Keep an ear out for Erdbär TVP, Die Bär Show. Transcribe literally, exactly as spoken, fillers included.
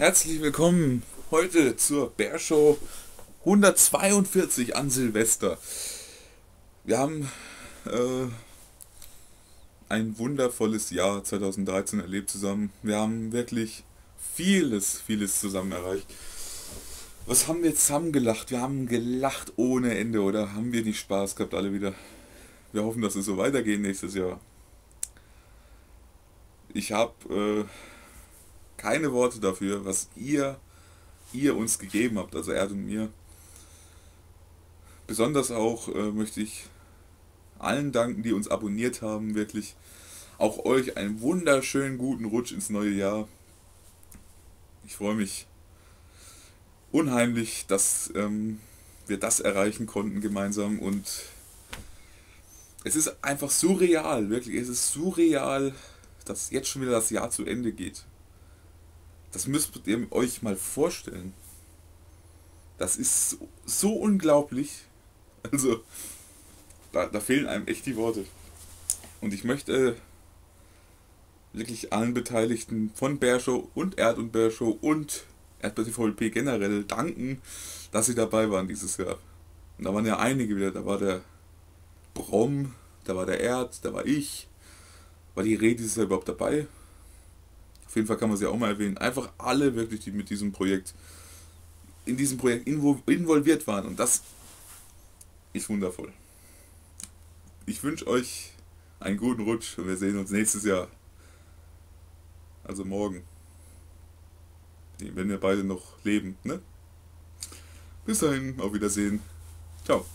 Herzlich willkommen heute zur Bär Show hundertzweiundvierzig an Silvester. Wir haben äh, ein wundervolles Jahr zweitausenddreizehn erlebt zusammen. Wir haben wirklich vieles, vieles zusammen erreicht. Was haben wir zusammen gelacht? Wir haben gelacht ohne Ende, oder? Haben wir nicht Spaß gehabt alle wieder? Wir hoffen, dass es so weitergeht nächstes Jahr. Ich habe äh, keine Worte dafür, was ihr, ihr uns gegeben habt, also Erd und mir. Besonders auch äh, möchte ich allen danken, die uns abonniert haben, wirklich. Auch euch einen wunderschönen guten Rutsch ins neue Jahr. Ich freue mich unheimlich, dass ähm, wir das erreichen konnten gemeinsam, und es ist einfach surreal, wirklich, es ist surreal, dass jetzt schon wieder das Jahr zu Ende geht. Das müsst ihr euch mal vorstellen. Das ist so unglaublich. Also, da, da fehlen einem echt die Worte. Und ich möchte äh, wirklich allen Beteiligten von Bär Show und Erd und Bär Show und Erdbär T V P generell danken, dass sie dabei waren dieses Jahr. Und da waren ja einige wieder. Da war der Brom, da war der Erd, da war ich. War die Rede dieses Jahr überhaupt dabei? Auf jeden Fall kann man sie auch mal erwähnen. Einfach alle wirklich, die mit diesem Projekt, in diesem Projekt involviert waren. Und das ist wundervoll. Ich wünsche euch einen guten Rutsch und wir sehen uns nächstes Jahr. Also morgen. Wenn wir beide noch leben, ne? Bis dahin, auf Wiedersehen. Ciao.